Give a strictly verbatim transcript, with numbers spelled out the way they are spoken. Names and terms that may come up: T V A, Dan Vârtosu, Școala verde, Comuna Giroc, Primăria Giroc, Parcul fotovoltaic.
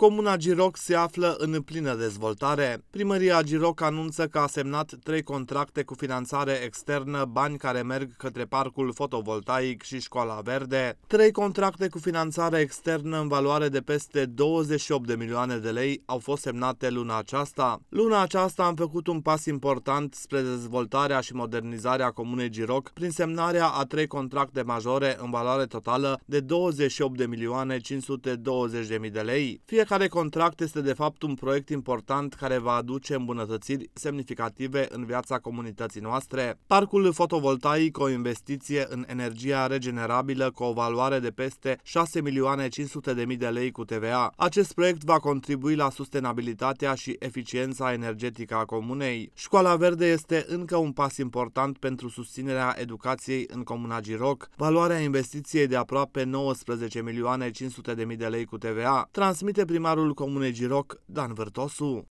Comuna Giroc se află în plină dezvoltare. Primăria Giroc anunță că a semnat trei contracte cu finanțare externă, bani care merg către Parcul fotovoltaic și Școala verde. Trei contracte cu finanțare externă în valoare de peste douăzeci și opt de milioane de lei au fost semnate luna aceasta. Luna aceasta am făcut un pas important spre dezvoltarea și modernizarea Comunei Giroc prin semnarea a trei contracte majore în valoare totală de douăzeci și opt de milioane cinci sute douăzeci de mii de lei. Fiecare contract este de fapt un proiect important care va aduce îmbunătățiri semnificative în viața comunității noastre. Parcul fotovoltaic, o investiție în energia regenerabilă cu o valoare de peste șase milioane cinci sute de mii de lei cu T V A. Acest proiect va contribui la sustenabilitatea și eficiența energetică a comunei. Școala verde este încă un pas important pentru susținerea educației în Comuna Giroc. Valoarea investiției de aproape nouăsprezece milioane cinci sute de mii de lei cu T V A transmite primarul Comunei Giroc, Dan Vârtosu.